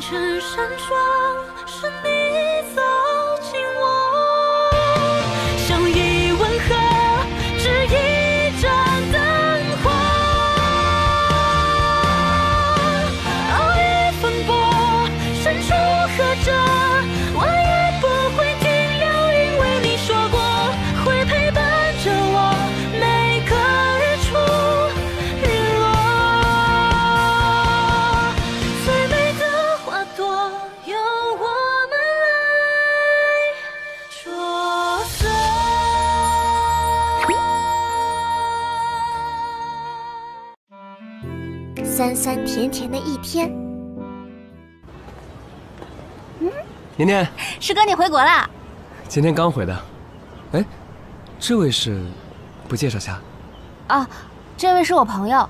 星辰闪烁，是你走进我，像一吻合，只一盏灯火。熬一分薄，伸出合着，我也不会停留，因为你说过会陪伴着我，每个日出日落。最美的花朵，由我们来着色。酸酸甜甜的一天。 年年，师哥，你回国啦？今天刚回的。哎，这位是，不介绍下？啊，这位是我朋友，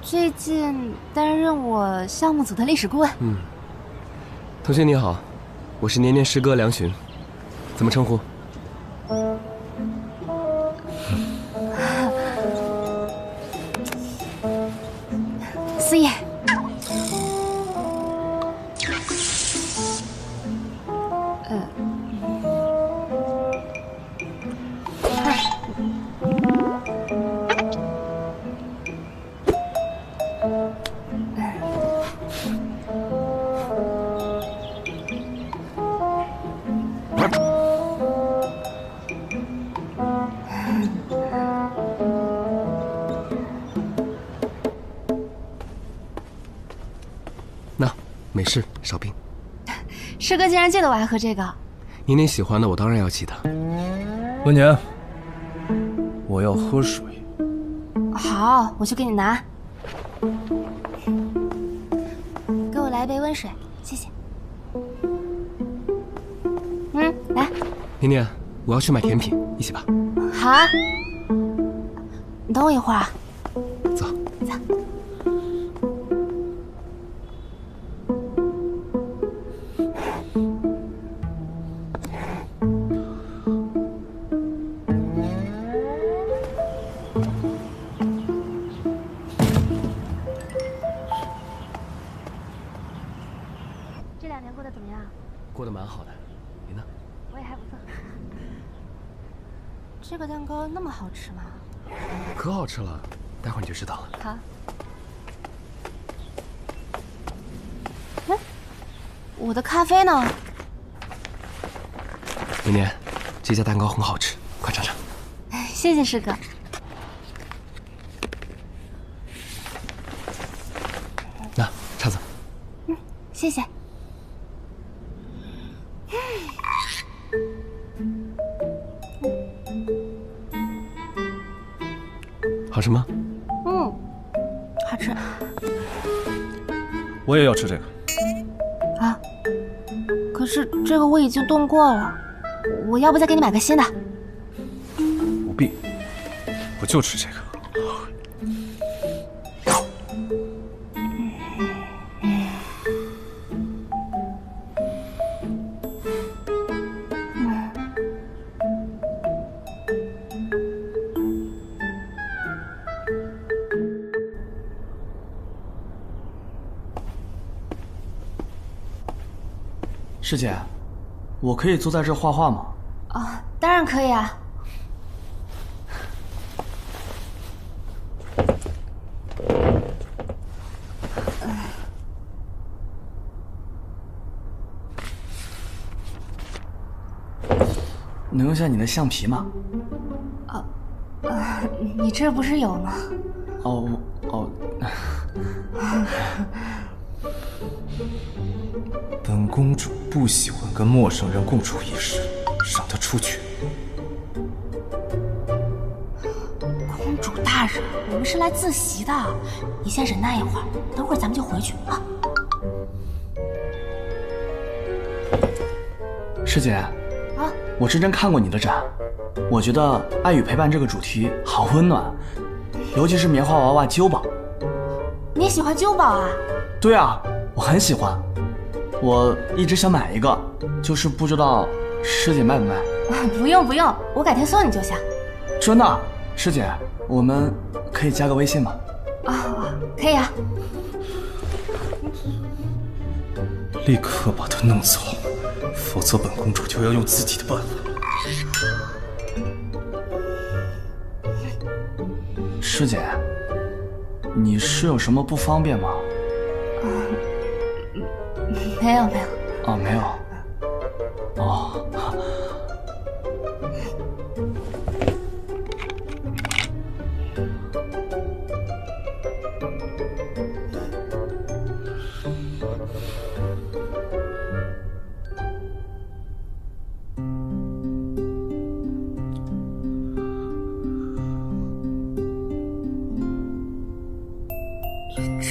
最近担任我项目组的历史顾问。嗯，同学你好，我是年年师哥梁洵，怎么称呼？思叶。 没事，少冰。师哥竟然记得我还喝这个，年年喜欢的我当然要记得。温宁，我要喝水。好，我去给你拿。给我来一杯温水，谢谢。嗯，来。年年，我要去买甜品，一起吧。好啊。你等我一会儿啊。走。走。 过得蛮好的，你呢？我也还不错。这个蛋糕那么好吃吗？可好吃了，待会儿你就知道了。好。嗯，我的咖啡呢？年年，这家蛋糕很好吃，快尝尝。谢谢师哥。那叉子。嗯，谢谢。 好吃吗？嗯，好吃。我也要吃这个。啊，可是这个我已经炖过了，我要不再给你买个新的？不必，我就吃这个。 师姐，我可以坐在这画画吗？啊，当然可以啊。能用下你的橡皮吗？你这不是有吗？哦。本公主不喜欢跟陌生人共处一室，让她出去。公主大人，我们是来自习的，你先忍耐一会儿，等会儿咱们就回去啊。师姐，啊，我认真看过你的展，我觉得爱与陪伴这个主题好温暖，尤其是棉花娃娃鸠宝。你喜欢鸠宝啊？对啊，我很喜欢。 我一直想买一个，就是不知道师姐卖不卖。不用，我改天送你就行。真的，师姐，我们可以加个微信吗？啊，可以啊。立刻把他弄走，否则本公主就要用自己的办法。师姐，你是有什么不方便吗？啊，没有没有。啊，没有。哦。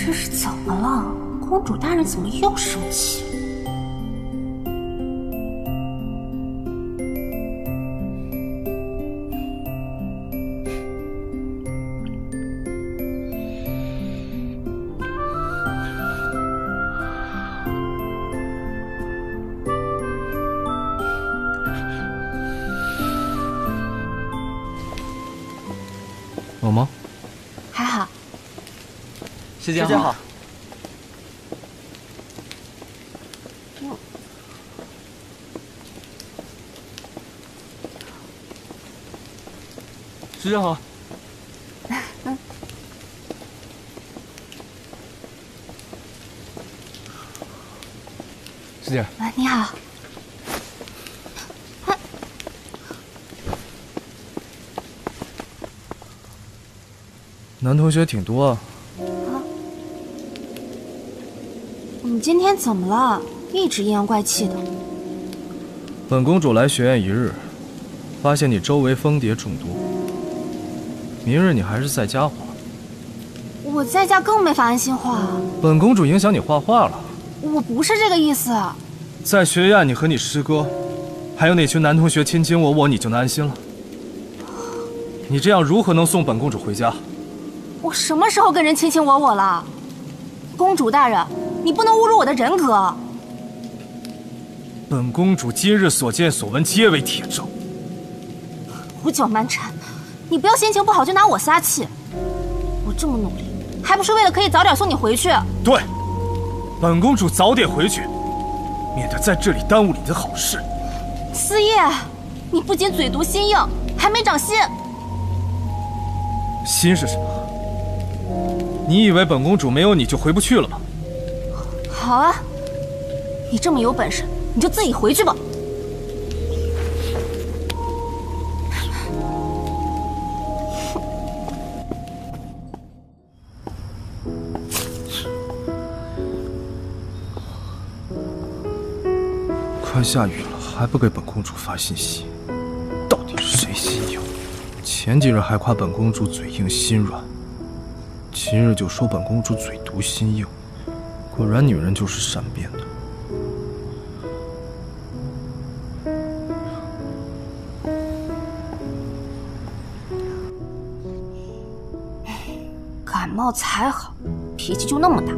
这是怎么了？公主大人怎么又生气了？冷吗？还好。 师姐好。师姐好。嗯。师姐。你好。男同学挺多啊。 你今天怎么了？一直阴阳怪气的。本公主来学院一日，发现你周围蜂蝶中毒。明日你还是在家画。我在家更没法安心画。本公主影响你画画了。我不是这个意思。在学院，你和你师哥，还有那群男同学亲亲我我，你就能安心了。你这样如何能送本公主回家？我什么时候跟人亲亲我我了？公主大人。 你不能侮辱我的人格！本公主今日所见所闻皆为铁证。胡搅蛮缠，你不要心情不好就拿我撒气。我这么努力，还不是为了可以早点送你回去？对，本公主早点回去，免得在这里耽误你的好事。思夜，你不仅嘴毒心硬，还没长心。心是什么？你以为本公主没有你就回不去了吗？ 好啊，你这么有本事，你就自己回去吧。快下雨了，还不给本公主发信息，到底是谁心硬？前几日还夸本公主嘴硬心软，今日就说本公主嘴毒心硬。 果然，女人就是善变的。感冒才好，脾气就那么大。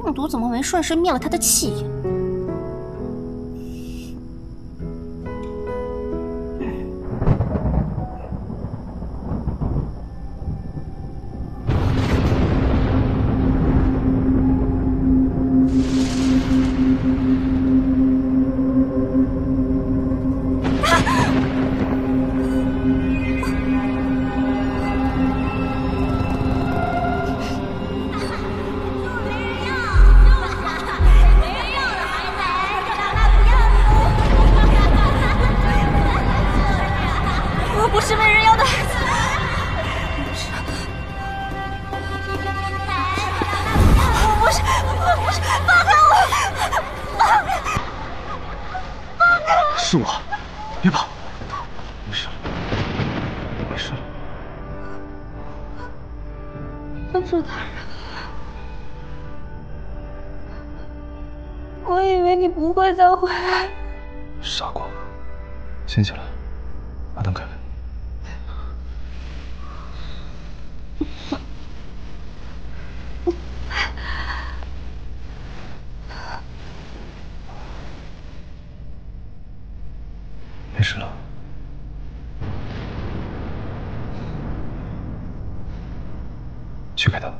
中毒怎么没顺势灭了他的气焰？是我，别跑，没事了，没事了。公主大人，我以为你不会再回来。傻瓜，先起来，阿登凯文。没事了。去开灯。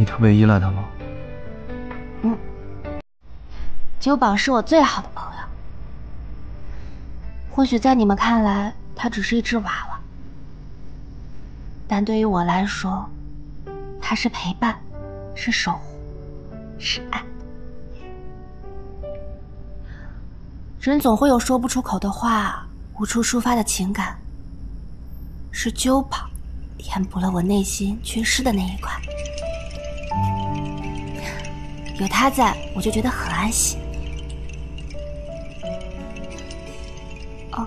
你特别依赖他吗？嗯，九宝是我最好的朋友。或许在你们看来，他只是一只娃娃，但对于我来说，他是陪伴，是守护，是爱。 人总会有说不出口的话，无处抒发的情感。是纠缠填补了我内心缺失的那一块。有他在，我就觉得很安心。哦，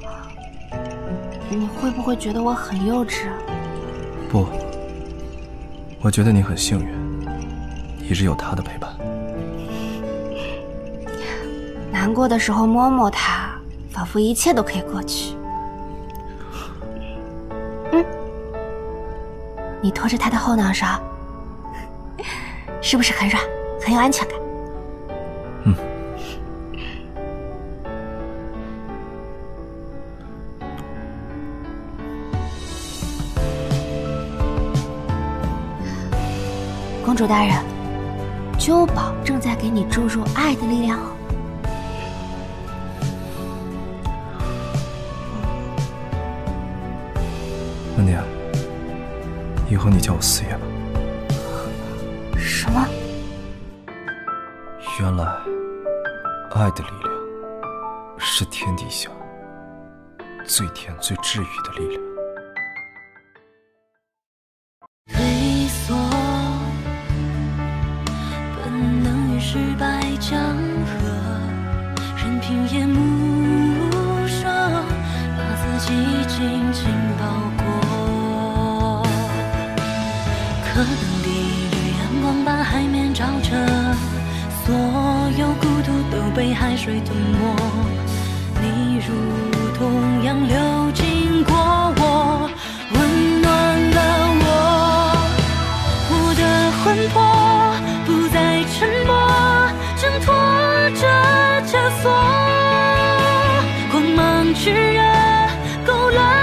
你会不会觉得我很幼稚？不，我觉得你很幸运，一直有他的陪伴。 难过的时候摸摸它，仿佛一切都可以过去。嗯，你拖着它的后脑勺，是不是很软，很有安全感？嗯。公主大人，鸠宝正在给你注入爱的力量哦。 温妮，以后你叫我四爷吧。什么？原来，爱的力量是天底下最甜、最治愈的力量。退缩，本能与失败相合，任凭夜幕无双，把自己紧紧包裹。 可能第一缕阳光把海面照着，所有孤独都被海水吞没。你如同洋流经过我，温暖了我。我的魂魄不再沉默，挣脱着枷锁，光芒炽热，勾勒。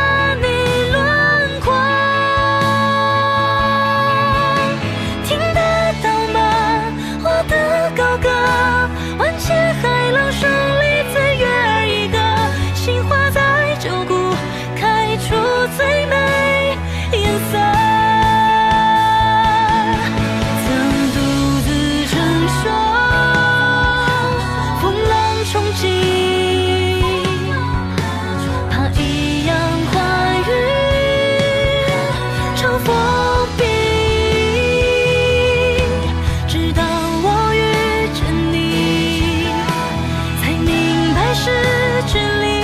是真理。